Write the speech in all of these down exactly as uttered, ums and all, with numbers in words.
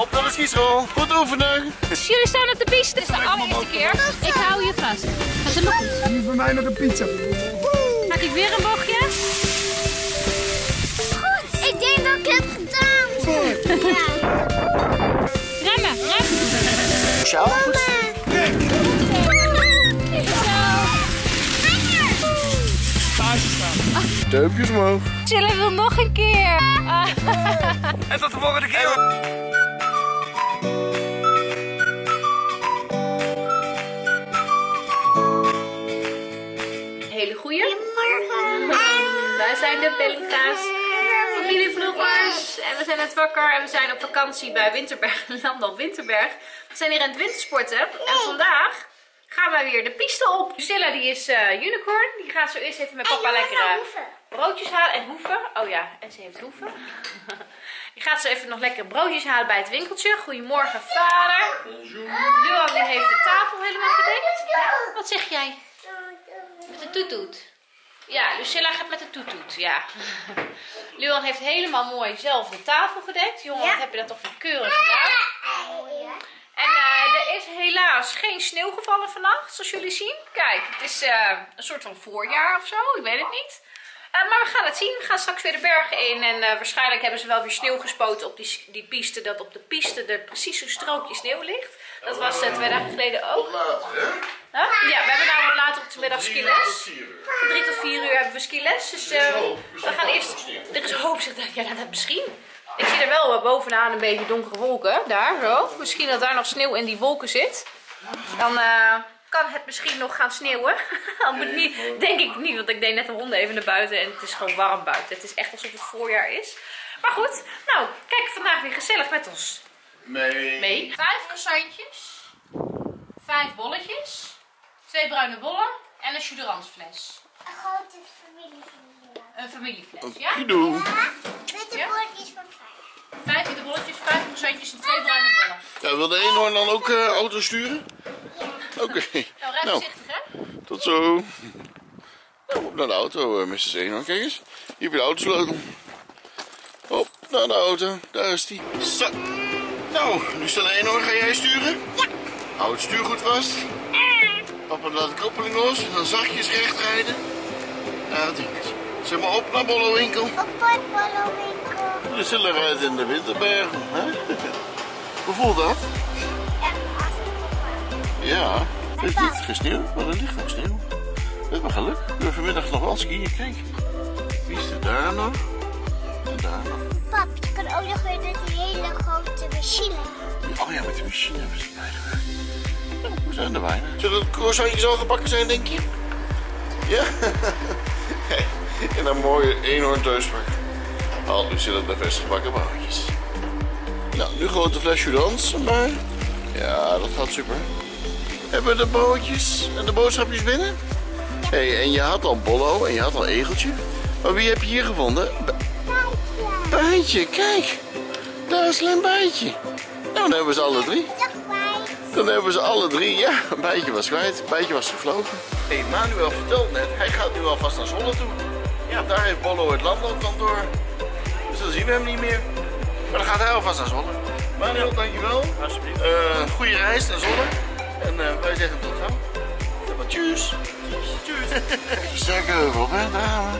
Op naar de schieschool. Goed oefenen. Dus jullie staan op de piste. Dit is de allereerste keer. Ik hou je vast. Gaat er nog? Nu voor mij nog een pizza. Maak ik weer een bochtje? Goed. Ik denk dat ik het gedaan heb. Ja. Remmen, remmen. Ciao. Duimpjes omhoog. Chillen wil nog een keer. Ah. En tot de volgende keer. Hele goeie. Goedemorgen. Wij zijn de Bellinga's, familievloggers. En we zijn net wakker en we zijn op vakantie bij Winterberg, Landal Winterberg. We zijn hier aan het wintersporten. En vandaag gaan wij weer de piste op. Lucilla die is uh, unicorn. Die gaat zo eerst even met papa lekkere broodjes halen. En hoeven. Oh ja, en ze heeft hoeven. Die gaat zo even nog lekkere broodjes halen bij het winkeltje. Goedemorgen, vader. Luan die heeft de tafel helemaal gedekt. Wat zeg jij? Met de toetoet. Ja, Lucilla gaat met de toetoet. Ja. Luan heeft helemaal mooi zelf de tafel gedekt. Jongen, wat heb je dat toch weer keurig gedaan. En uh, er is helaas geen sneeuw gevallen vannacht, zoals jullie zien. Kijk, het is uh, een soort van voorjaar of zo, ik weet het niet. Uh, maar we gaan het zien, we gaan straks weer de bergen in. En uh, waarschijnlijk hebben ze wel weer sneeuw gespoten op die, die piste. Dat op de piste er precies een strookje sneeuw ligt. Dat was uh, twee dagen geleden ook. Huh? Ja, we hebben namelijk later op de middag skiles. Van drie tot vier uur hebben we skiles. Dus uh, we gaan eerst... Er is hoop, zegt hij. Ja, dat misschien. Ik zie er wel bovenaan een beetje donkere wolken, daar zo. Misschien dat daar nog sneeuw in die wolken zit. Dan uh, kan het misschien nog gaan sneeuwen. niet, denk ik niet, want ik deed net de honden even naar buiten en het is gewoon warm buiten. Het is echt alsof het voorjaar is. Maar goed, nou, kijk vandaag weer gezellig met ons mee. mee. Vijf croissantjes, vijf bolletjes, twee bruine bollen en een chudransfles. Een grote familiefles. Een familiefles, ja? Ja. Met de ja? bolletjes van vijf. Vijf in de bolletjes, vijf procentjes en twee bruine bollen. Ja, wil de eenhoorn dan ook uh, auto sturen? Ja. Oké. Okay. Nou, rijd voorzichtig, nou, hè? Tot zo. Nou, op naar de auto, uh, meneer Eenhoorn. Kijk eens, hier heb je de autosleutel. Op naar de auto, daar is die. Zo. Nou, nu stel de Eenhoorn, ga jij sturen? Ja. Hou het stuur goed vast. Papa laat de koppeling los en dan zachtjes recht rijden. Daar het dingetje. Zeg maar op naar Bollewinkel. Op naar Bollewinkel. We zullen rijden in de Winterberg. Hè? Hoe voelt dat? Ja, het is niet gesneeuwd, maar er ligt nog sneeuw. We hebben geluk. We kunnen vanmiddag nog wel skiën. Kijk, wie is er daar nog? En daar nog. Pap, je kan ook nog weer met die hele grote machine. Oh ja, met de machine hebben ze bijna. We zijn er bijna. Zullen de croissantjes al gebakken zijn, denk je? Ja? Hey. En een mooie eenhoorn thuispak. Al, nu zitten de vestgebakken broodjes. Nou, nu grote flesje dans, maar ja, dat gaat super. Hebben we de broodjes en de boodschapjes binnen? Hé, hey, en je had al bollo en je had al egeltje. Maar wie heb je hier gevonden? Ba bijtje. Bijtje, kijk. Daar is een bijtje. Nou, dan hebben ze alle drie. Dan hebben ze alle drie, ja, een bijtje was kwijt, een bijtje was gevlogen. Hé, hey, Manuel vertelt net, hij gaat nu alvast naar Zwolle toe. Ja, daar heeft Bollo het landbouwkantoor. Dus dan zien we hem niet meer. Maar dan gaat hij alvast naar Zwolle. Manuel, dankjewel. Alsjeblieft. Uh, goede reis naar Zwolle. En uh, wij zeggen tot gauw. Ja, maar tjus. Tjus. Sterke heuvel, hè, dame.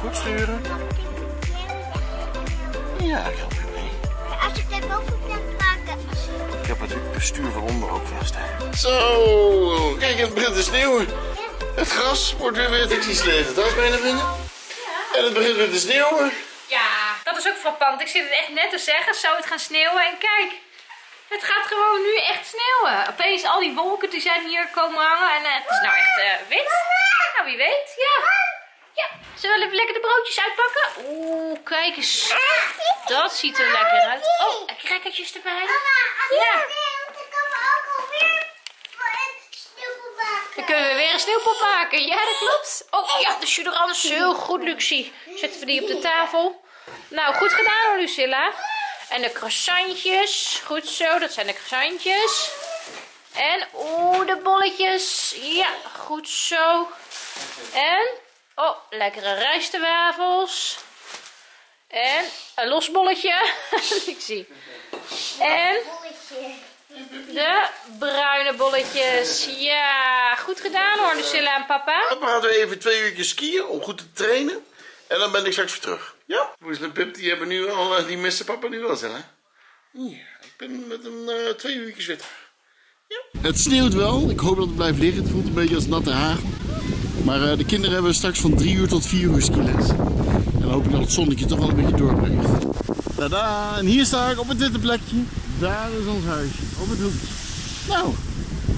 Goed sturen. Ja, ik help je mee. Als ik daar boven kan maken. Ik heb natuurlijk het bestuur van onder ook vast, hè. Zo, kijk, het begint te sneeuwen. Het gras wordt weer weer. Ik zie sleten. Dat is bijna binnen. Ja. En het begint weer te sneeuwen. Ja, dat is ook frappant. Ik zit het echt net te zeggen. Zou het gaan sneeuwen? En kijk, het gaat gewoon nu echt sneeuwen. Opeens al die wolken die zijn hier komen hangen. En uh, het is nou echt uh, wit. Nou, wie weet. Ja. Ja. Zullen we even lekker de broodjes uitpakken? Oeh, kijk eens. Dat ziet er lekker uit. Oh, en crackertjes erbij. Ja. Dan kunnen we weer een sneeuwpop maken. Ja, dat klopt. Oh ja, de chudrans. Heel goed, Luxy. Zetten we die op de tafel. Nou, goed gedaan hoor, Lucilla. En de croissantjes. Goed zo, dat zijn de croissantjes. En, oeh, de bolletjes. Ja, goed zo. En, oh, lekkere rijstewafels. En een los bolletje. Luxy. En de bruine bolletjes. Ja, goed gedaan hoor, Lucilla en papa. Papa gaat weer even twee uurtjes skiën om goed te trainen. En dan ben ik straks weer terug. Ja, Moes en Pip die hebben nu al, die missen papa nu wel, zeg hè? Ja, ik ben met een uh, twee uurtjes weer terug. Ja. Het sneeuwt wel, ik hoop dat het blijft liggen. Het voelt een beetje als natte hagel. Maar uh, de kinderen hebben straks van drie uur tot vier uur skiles. En dan hoop ik dat het zonnetje toch wel een beetje doorbrengt. Tadaa, en hier sta ik op het witte plekje. Daar is ons huisje, op het hoekje. Nou,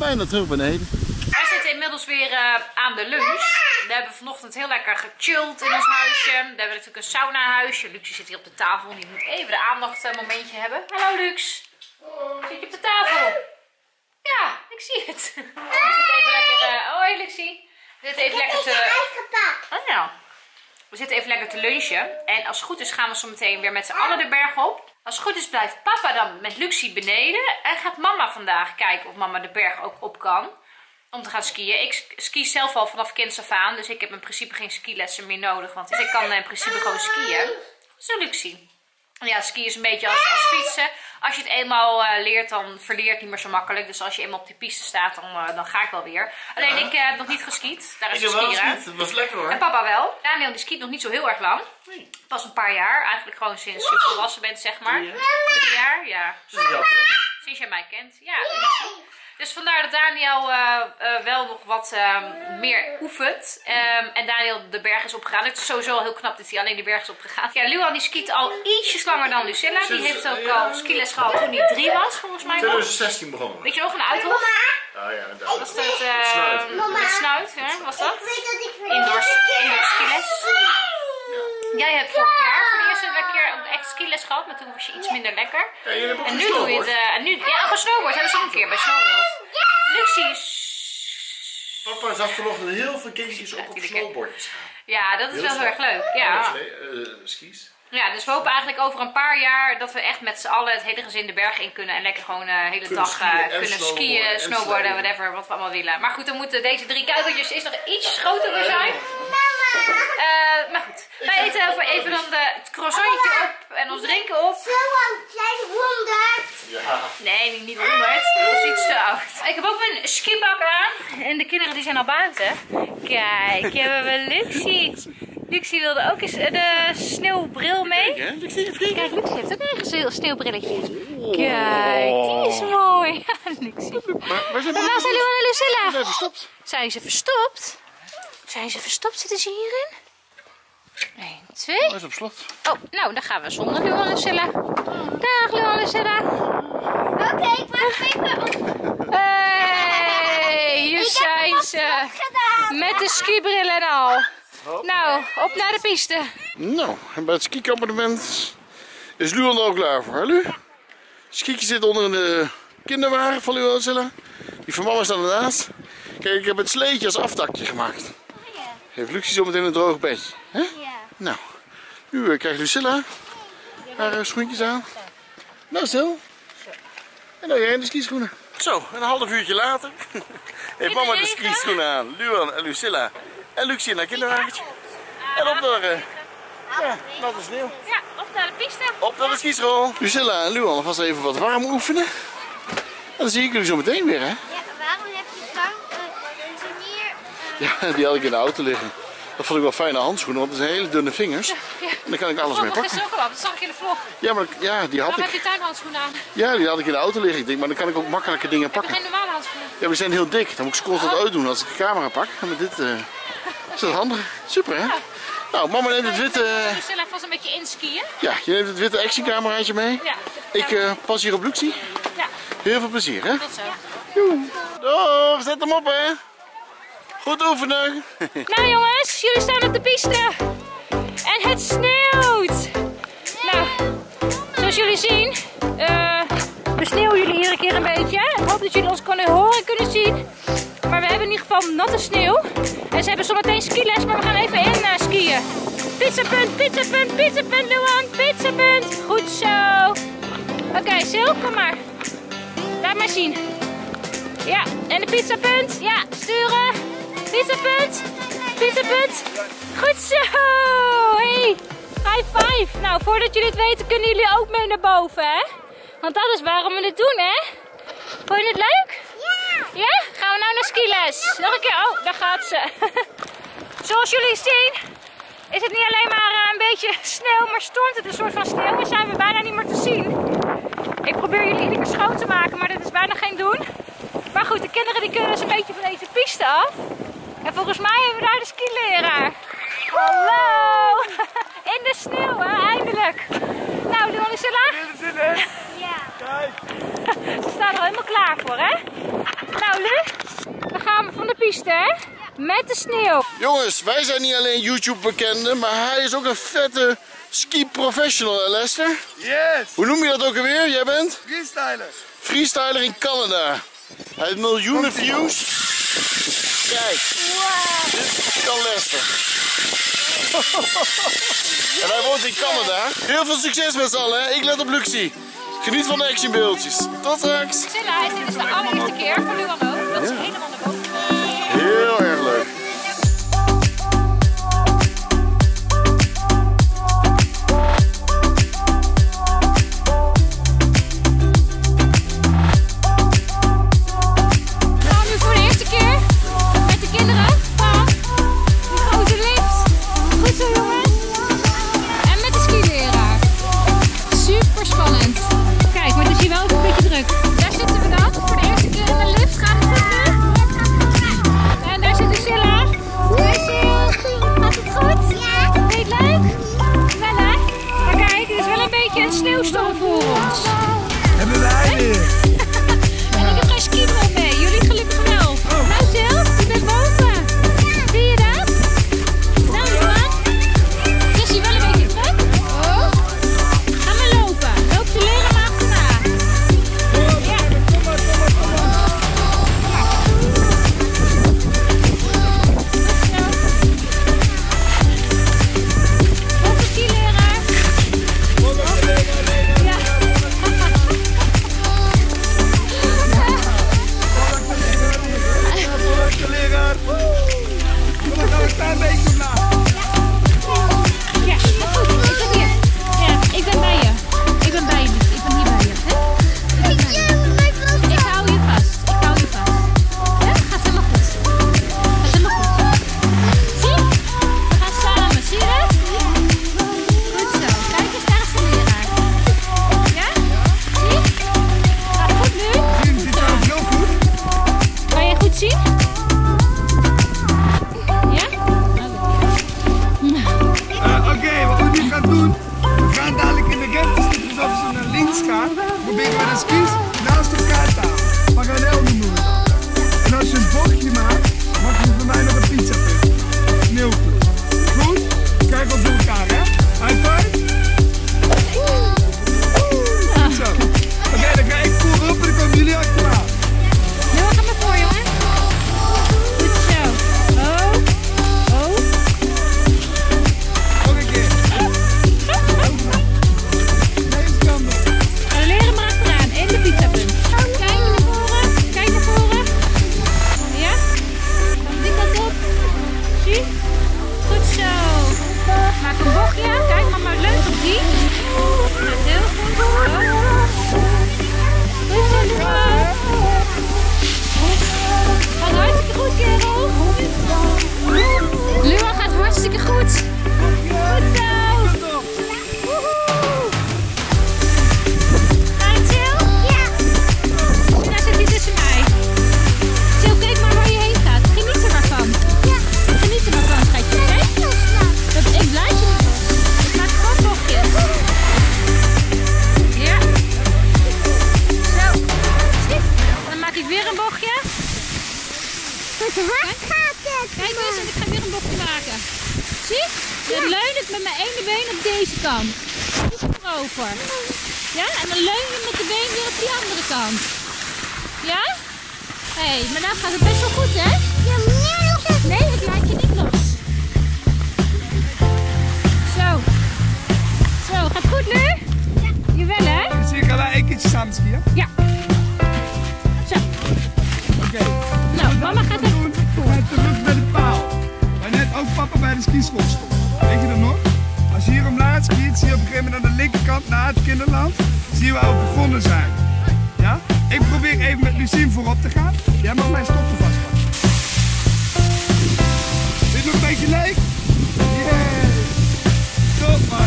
bijna terug beneden. Wij zitten inmiddels weer uh, aan de lunch. We hebben vanochtend heel lekker gechilled in ons huisje. We hebben natuurlijk een sauna huisje. Luxie zit hier op de tafel, die moet even de aandacht een momentje hebben. Hallo Lux, zit je op de tafel? Ja, ik zie het. We zitten even lekker... Uh... Hoi Luxie. We zitten even lekker te... Oh nou. We zitten even lekker te lunchen. En als het goed is gaan we zo meteen weer met z'n allen de berg op. Als het goed is blijft papa dan met Luxie beneden. En gaat mama vandaag kijken of mama de berg ook op kan. Om te gaan skiën. Ik ski zelf al vanaf kinds af aan. Dus ik heb in principe geen skilessen meer nodig. Want ik kan in principe gewoon skiën. Zo Luxie. Ja, skiën is een beetje als, als fietsen. Als je het eenmaal uh, leert, dan verleert het niet meer zo makkelijk. Dus als je eenmaal op die piste staat, dan, uh, dan ga ik wel weer. Alleen ja. ik uh, heb nog niet geskiet. Daar is ik de skier. Dat was lekker hoor. En papa wel. Daniel die skiet nog niet zo heel erg lang. Nee. Pas een paar jaar. Eigenlijk gewoon sinds je volwassen bent, zeg maar. Drie jaar. Drie jaar, ja. Sinds jij mij kent. Ja. Dus vandaar dat Daniel uh, uh, wel nog wat uh, meer oefent. Um, en Daniel de berg is opgegaan. Het is sowieso al heel knap dat hij alleen de berg is opgegaan. Ja, Luan die skiet al ietsjes langer dan Lucilla. Die heeft ook al skiles gehad toen hij drie was, volgens mij. twintig zestien begonnen. Weet je nog, een uithof? Ah ja, dat was dat, uh, met snuit, hè? Was dat? Indoor skiles. Jij hebt vorig jaar voor de eerste keer een echt skiles gehad, maar toen was je iets minder lekker. Ja, en nu doe je het. Uh, en nu, ja, van snowboard hebben ze ook een keer bij snowboard. Luxie. Papa zag vanochtend heel veel kindjes ook op snowboardjes gaan. Ja, dat is heel wel heel erg leuk. Ja. Uh, skis. Ja, dus we hopen eigenlijk over een paar jaar dat we echt met z'n allen het hele gezin de berg in kunnen. En lekker gewoon de uh, hele kunnen dag uh, skiën, kunnen skiën, snowboarden, snowboarden, whatever, wat we allemaal willen. Maar goed, dan moeten deze drie kuikeltjes is nog iets groter voor zijn. Uh, maar goed, ik wij eten even, even dan de, het croissantje op en ons drinken op. Zo'n klein honderd. Ja. Nee, niet honderd. Dat is iets te oud. Ik heb ook mijn skibak aan. En de kinderen die zijn al buiten. Kijk, hebben we Luxie. Luxie wilde ook eens de sneeuwbril mee. Kijk, Luxie, Kijk, Luxie heeft ook een sneeuwbrilletje. Kijk, die is mooi. Luxie. Maar waar zijn Luan en Lucilla? Zijn ze verstopt? Zijn ze verstopt? Zijn ze verstopt? Zitten ze hierin? Eén, twee. Dat is op slot. Oh, nou, dan gaan we zonder Luan en Lucilla. Dag, Luan en Lucilla. Oké, okay, ik wacht even op. Hey, hier ik zijn ze. Met de skibrillen en al. Hop. Nou, op naar de piste. Nou, en bij het skicampement is Luan er ook klaar voor, hè Lu? Het skietje zit onder de kinderwagen van Luan en Lucilla. Die van mama staat ernaast. Kijk, ik heb het sleetje als aftakje gemaakt. Oh, yeah. Heeft Luxie zo meteen een droog bedje. Hè? Yeah. Nou, nu krijgt Lucilla haar schoentjes aan. Nou, stil. En dan jij in de skischoenen. Zo, een half uurtje later heeft mama de skischoenen aan. Luan en Lucilla. En Luxie naar kinderwagentje. En op naar de, ja, naar de sneeuw. Ja, op naar de piste. Op naar de skischool. Lucilla en Luan vast even wat warm oefenen. En dan zie ik jullie zo meteen weer, hè? Ja, waarom heb je lang een tenier? Ja, die had ik in de auto liggen. Dat vond ik wel fijne handschoenen, want dat zijn hele dunne vingers. Ja, ja. En dan kan ik alles vlog, mee pakken. Dat is ook al, dat zag ik in de vlog. Ja, maar ja, die had ik. Waarom heb je tuinhandschoenen aan? Ja, die had ik in de auto liggen. Ik denk, maar dan kan ik ook makkelijke dingen pakken. Heb je geen normale handschoenen? Ja, maar die zijn heel dik. Dan moet ik ze constant oh. uitdoen als ik de camera pak. En met dit... Uh, is dat handig? Super hè? Ja. Nou, mama neemt het witte... We zullen vast een beetje inskiën. Ja, je neemt het witte actiecameraatje mee. Ja. Ik uh, pas hier op Luxie. Ja. Heel veel plezier hè? Tot zo. Doei. Doeg, zet hem op hè. Goed oefenen. Nou jongens, jullie staan op de piste. En het sneeuwt. Nou, zoals jullie zien, uh, we sneeuwen jullie iedere keer een beetje. Ik hoop dat jullie ons kunnen horen en kunnen zien. Maar we hebben in ieder geval natte sneeuw. En ze hebben zometeen skiles, maar we gaan even in uh, skiën. Pizzapunt, pizzapunt, pizzapunt, Luan, pizzapunt. Goed zo. Oké, okay, Sil, kom maar. Laat maar zien. Ja, en de pizzapunt. Ja, sturen. Pizzapunt, pizzapunt. Goed zo. Hey, high five. Nou, voordat jullie het weten kunnen jullie ook mee naar boven, hè? Want dat is waarom we dit doen, hè? Vond je het leuk? Ja! Ja? Gaan we nou naar skiles? Nog een keer. Oh, daar gaat ze. Zoals jullie zien is het niet alleen maar een beetje sneeuw, maar stormt het een soort van sneeuw en zijn we bijna niet meer te zien. Ik probeer jullie iedere keer schoon te maken, maar dat is bijna geen doen. Maar goed, de kinderen die kunnen dus een beetje van deze piste af. En volgens mij hebben we daar de skileraar. Hallo! In de sneeuw, hè? Eindelijk. Nou, Luan, Lucilla? Ja. Kijk. Ze staan er al helemaal klaar voor, hè? Nou, Lu, we gaan van de piste, hè? Met de sneeuw. Jongens, wij zijn niet alleen YouTube-bekenden, maar hij is ook een vette ski-professional, hè, Lester? Yes! Hoe noem je dat ook alweer? Jij bent? Freestyler. Freestyler in Canada. Hij heeft miljoenen views. Kijk, wow. Dit kan Lester. En hij woont in Canada. Heel veel succes met z'n allen, hè? Ik let op Luxy. Geniet van de actionbeeldjes. Tot straks. Lucilla, dit is de allereerste keer voor Luan ook. Dat is helemaal naar boven. Heel erg leuk. We gaan nu voor de eerste keer met de kinderen van die grote lift. Goed zo, jongens. En met de skileraar. Super spannend. Kijk, maar het is hier wel een beetje druk. Daar zitten we dan. Voor de eerste keer in de lift gaat het goed nu. Lucilla? Lucilla? Was het goed? Ja. Vind je het leuk? Wel hè? Maar kijk, het is wel een beetje een sneeuwstorm voor ons. Hebben wij weer. En ik heb geen skibril mee. Jullie gelukkig wel. Oh. Nou Jill, je bent boven. Zie je dat? Nou Luan. Is hij wel een beetje druk? Oh. Ga maar lopen. Loop de leren maar achterna. Ja. Kom maar, kom maar, kom maar. Ja, en dan leun je met de been weer op die andere kant. Ja? Hé, hey, maar nou gaat het best wel goed, hè? Ja, maar nee, ik laat je niet los. Zo. Zo, gaat het goed nu? Ja. Jawel, hè? Dus hier gaan we een keertje samen skiën? Ja. Zo. Oké. Okay. Nou, mama gaat het goed voor. En terug bij de paal. Maar net ook papa bij de skischool stond. Weet je dat nog? Als je hier omlaag skiet, zie je op een gegeven moment aan de linkerkant naar het kinderland. Zie je waar we begonnen zijn? Ja? Ik probeer even met Lucille voorop te gaan. Jij mag mijn stoppen vastpakken. Is nog een beetje leeg? Yes! Stop man!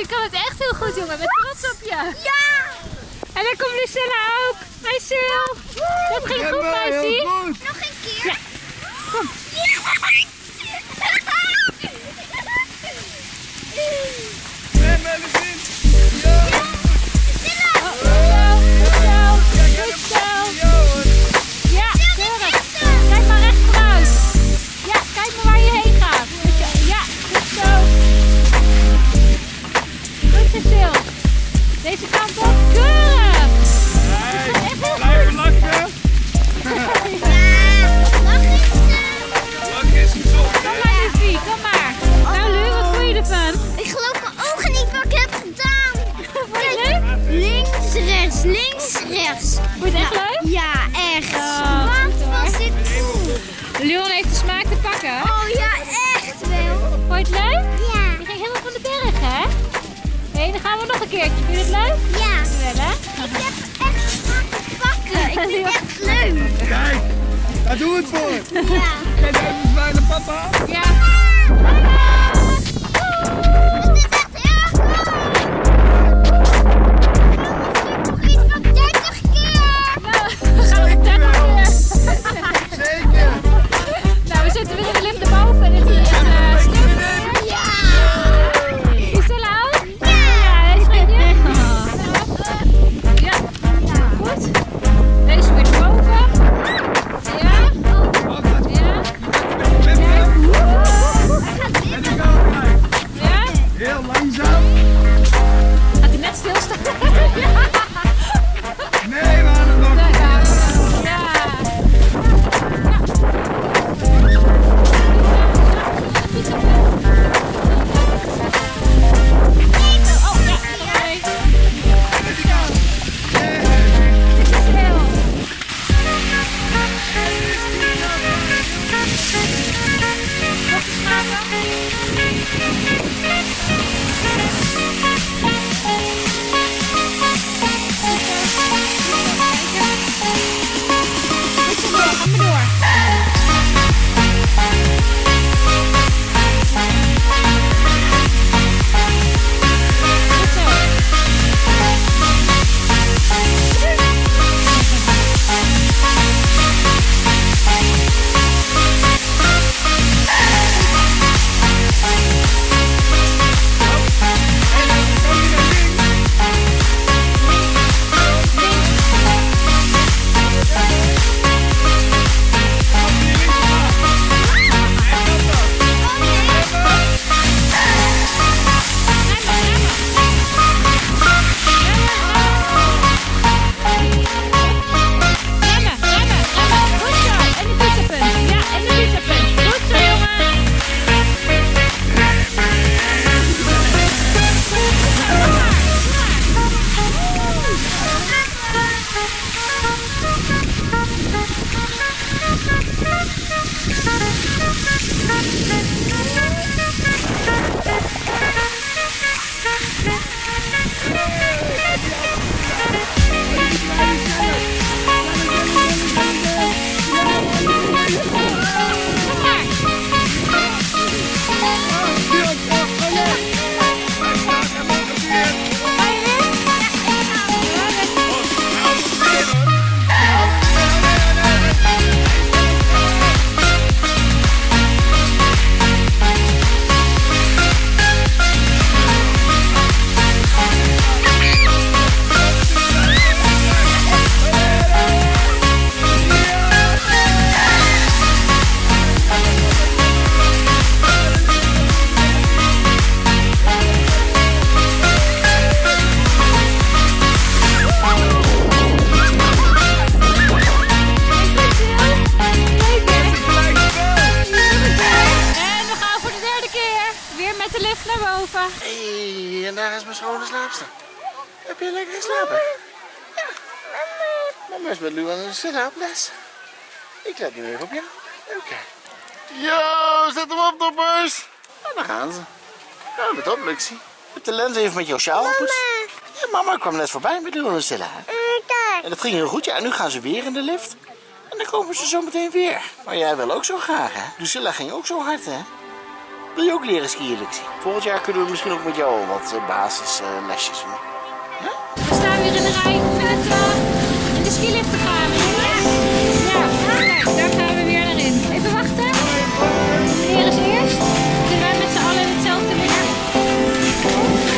Je kan het echt heel goed, jongen. Ik ben trots op je. Ja! En daar komt Lucilla ook. Mijn ziel. Dat ging goed, meisje. Nog een keer. Ja. Kom. Ja, Lucilla. Goed zo. Goed zo. Ja, keurig. Kijk maar recht vooruit. Ja, kijk maar waar je heen gaat. Ja, goed zo. Deze kant op, keurig! Nee, blijf lachen! Ja, lachen is gezond! Lachen is gezond! Kom maar, Lucy, kom maar! Oh. Nou, Lu, wat voel je ervan? Ik geloof mijn ogen niet wat ik heb gedaan! Vond je leuk? Links, rechts, links, rechts! Vond je het echt leuk? Ja, echt! Oh, wat was dit cool! Luan heeft de smaak te pakken! Oh ja, echt wel! Vond je het leuk? Ja! Je ging helemaal van de berg, hè? Nee, dan gaan we nog een keertje. Vind je het leuk? Ja. Wel, hè? Ik heb echt smaak te pakken. Ik vind het echt leuk. Kijk, daar doen we het voor. Ja. Kijk even bij de papa. Ja. Papa! Papa! Het is echt erg leuk. Iets van dertig keer. Nou, we gaan weer dertig keer. Zeker. Nou, we zitten weer in de lift erboven. En dit is hier een stuk. Ja. Woo! met de lift naar boven. Hé, hey, en daar is mijn schone slaapster. Heb je lekker geslapen? Ja. Mama is met Luan en Lucilla op les. Ik let nu even op jou. Oké. Okay. Yo, zet hem op, toppers. Nou, daar gaan ze. Nou, met op, Luxy. Heb de lens even met jouw sjaal gepoetst? Ja, mama kwam net voorbij met Luan en Lucilla. En dat ging heel goed, ja. En nu gaan ze weer in de lift. En dan komen ze zo meteen weer. Maar jij wil ook zo graag, hè? Lucilla ging ook zo hard, hè? Wil je ook leren skiën, Luxy? Volgend jaar kunnen we misschien ook met jou wat basislesjes doen. Ja? We staan weer in de rij met, uh, in de skilift te gaan. Ja. Nou, kijk, daar gaan we weer naar in. Even wachten. Meneer is eerst. Kunnen wij met z'n allen hetzelfde weer? Wachten.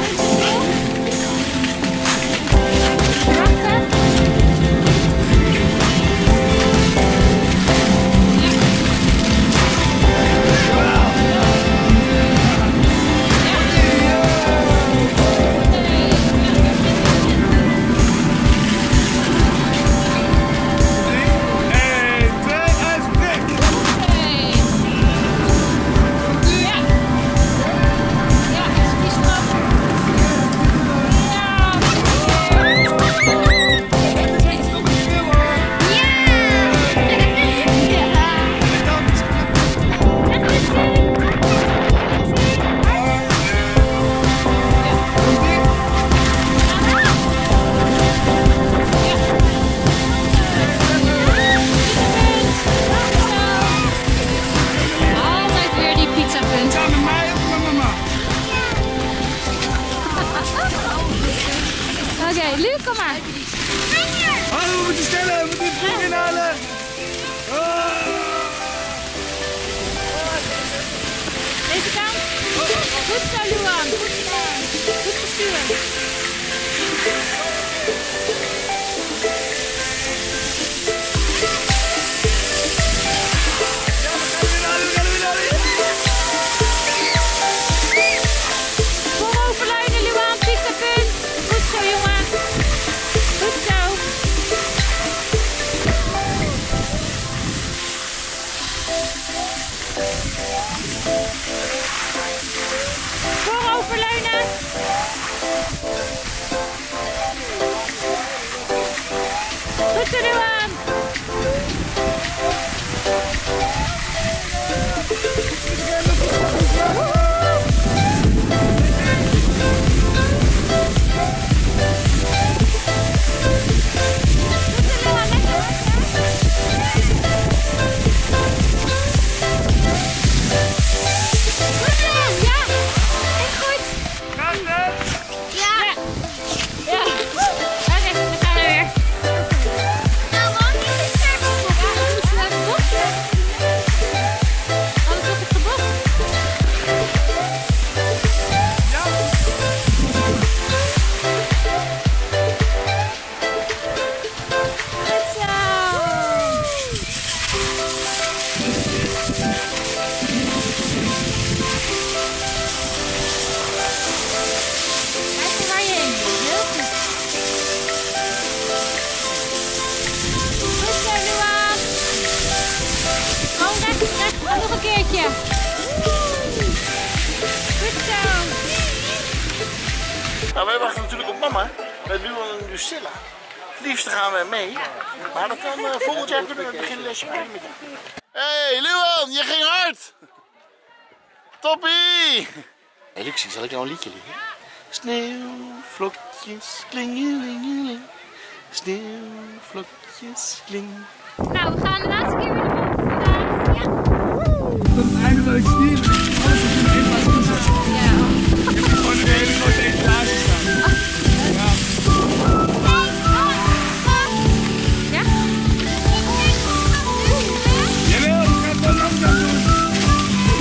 Zal ik nou een liedje leren? Sneeuwvlokjes, klingelingeling. Sneeuwvlokjes, kling. Nou, we gaan de laatste keer weer naar boven vandaag. Ja. Dat is eigenlijk leuk skiën. Alles is in één plaats van zes. Ja. Je moet gewoon een hele grote etalage staan. Ja. Ja? Jawel, je gaat wel langzaam doen.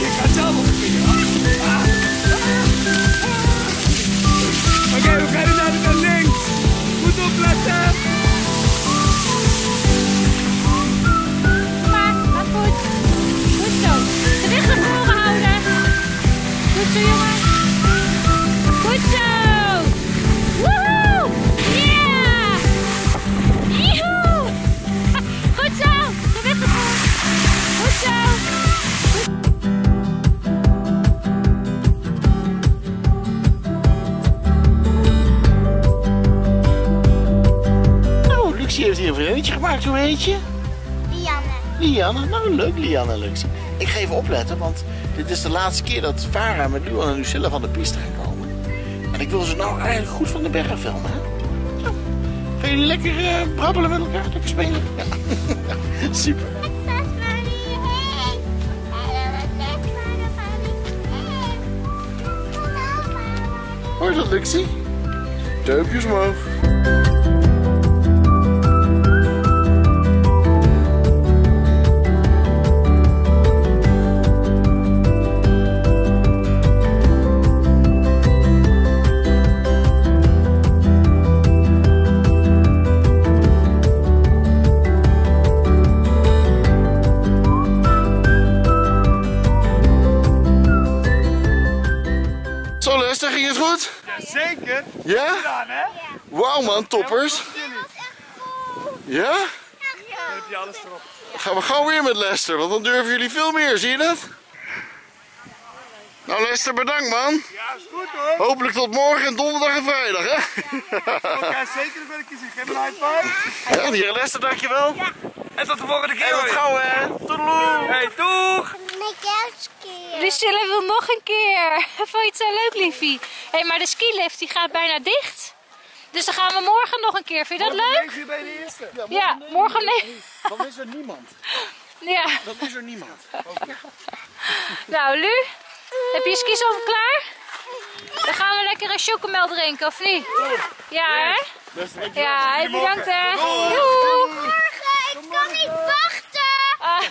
Je gaat zelf op de ja. Oké, we gaan nu naar links. Goed opletten. Maar, wat goed. Goed zo. Gewicht naar voren houden. hier een vriendje gemaakt, hoe heet je? Lianne. Lianne, nou leuk Lianne, Luxy. Ik ga even opletten, want dit is de laatste keer dat Fara met Luan en Lucilla van de piste gaan komen. En ik wil ze nou eigenlijk goed van de bergen filmen, hè? Zo. Gaan jullie lekker uh, brabbelen met elkaar, lekker spelen? Ja, super. Hoor je dat, Luxy? Duimpjes omhoog. Zo, Lester, ging het goed? Zeker! Ja? Wauw man, toppers! Ja? Heb je alles erop? Gaan we gauw weer met Lester, want dan durven jullie veel meer, zie je dat? Nou Lester, bedankt man! Ja, is goed hoor! Hopelijk tot morgen en donderdag en vrijdag, hè? Ja, zeker, ben ik kiezen. Geef me een high five! Ja, hier Lester, dankjewel! En tot de volgende keer! En tot gauw hè! Toedeloe! Hey, doeg! Lucilla wil nog een keer. Vond je het zo leuk, liefie? Hé, hey, maar de skilift die gaat bijna dicht. Dus dan gaan we morgen nog een keer. Vind je dat morgen leuk? Morgen bij de eerste. Ja, morgen. Ja, nee, morgen nee. Nee. Dan is er niemand. Ja. Dan is er niemand. Okay. Nou, Lu, heb je je skis al klaar? Dan gaan we lekker een chocomel drinken, of niet? Ja, hè? Ja, hey, bedankt, hè? Doei. Morgen, ik kan niet wachten. Ah.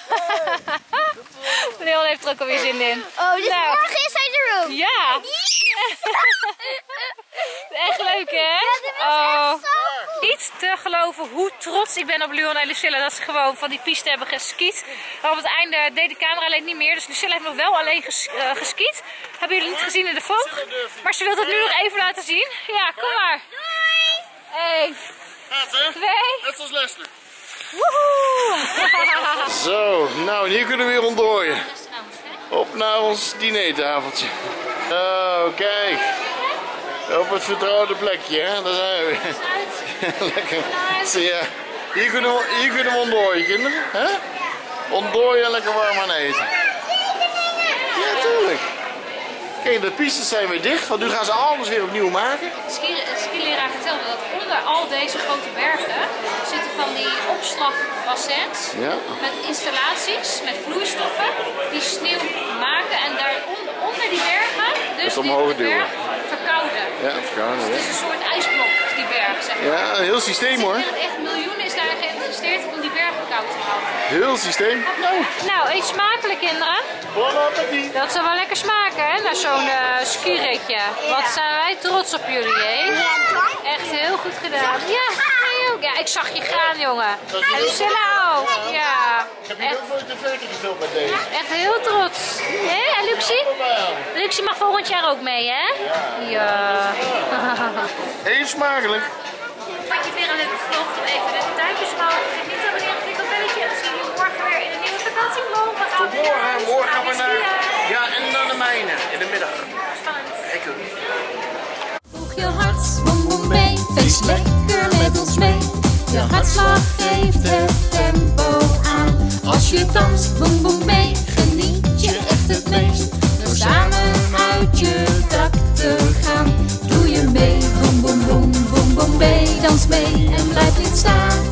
Daniel heeft er ook alweer zin in. Oh, dus nou. Morgen is hij de room. Ja. Echt leuk, hè? Ja, dit was oh. echt zo goed. Niet te geloven hoe trots ik ben op Luan en Lucilla dat ze gewoon van die piste hebben geskiet. Maar op het einde deed de camera alleen niet meer, dus Lucilla heeft nog wel alleen ges, uh, geskiet. Hebben jullie niet gezien in de vlog? Maar ze wil het nu nog even laten zien. Ja, kom maar. Doei. Eén. Gaat hè? Twee. Net zoals Lester. Woehoe! Zo, nou hier kunnen we weer ontdooien. Op naar ons dinertafeltje. Oh, kijk. Op het vertrouwde plekje, hè? Daar zijn we. Lekker. So, ja. Hier kunnen we, hier kunnen we ontdooien, kinderen. Hè? Ontdooien en lekker warm aan eten. Ja, tuurlijk. Kijk, de pistes zijn weer dicht, want nu gaan ze alles weer opnieuw maken. De skileraar vertelde dat onder al deze grote bergen zitten van die opslagbassins ja. met installaties, met vloeistoffen, die sneeuw maken en daar onder die bergen, dus die de berg verkouden. Ja, verkouden. Dus het is een soort ijsblok, die berg, zeg maar. Ja, een heel systeem hoor. Er zijn echt miljoenen is daarin geïnvesteerd om die bergen koud te houden. Heel systeem. Nou, nou eet smakelijk kinderen. Bon appétit. Dat zal wel lekker smaken hè, naar zo'n uh, skiretje. Wat zijn wij trots op jullie hè. Echt heel goed gedaan. Ja, ja ik zag je gaan jongen. En Lucilla ook. Ja. Heb je ook nooit een filmpje gefilmd met deze? Echt heel trots. Hé, en Luxy? Luxy mag volgend jaar ook mee hè? Ja. Eet smakelijk. Vond je weer een leuke vlog om even de tuin te beschouwen? Vergeet niet te abonneren op dit belletje. En dan zien jullie morgen weer in een nieuwe vakantievlog. Tot morgen, morgen gaan we naar. Ja, en naar de mijne in de middag. Spannend. Ik ook. Voeg je hart, boem boem mee. Feest lekker met ons mee. Je hartslag geeft het tempo aan. Als je danst, boem boem mee. Geniet je echt het meest. Door samen uit je dak te gaan. Doe je mee, boem boem boem. Boom, boom, mee, dans mee en blijf niet staan.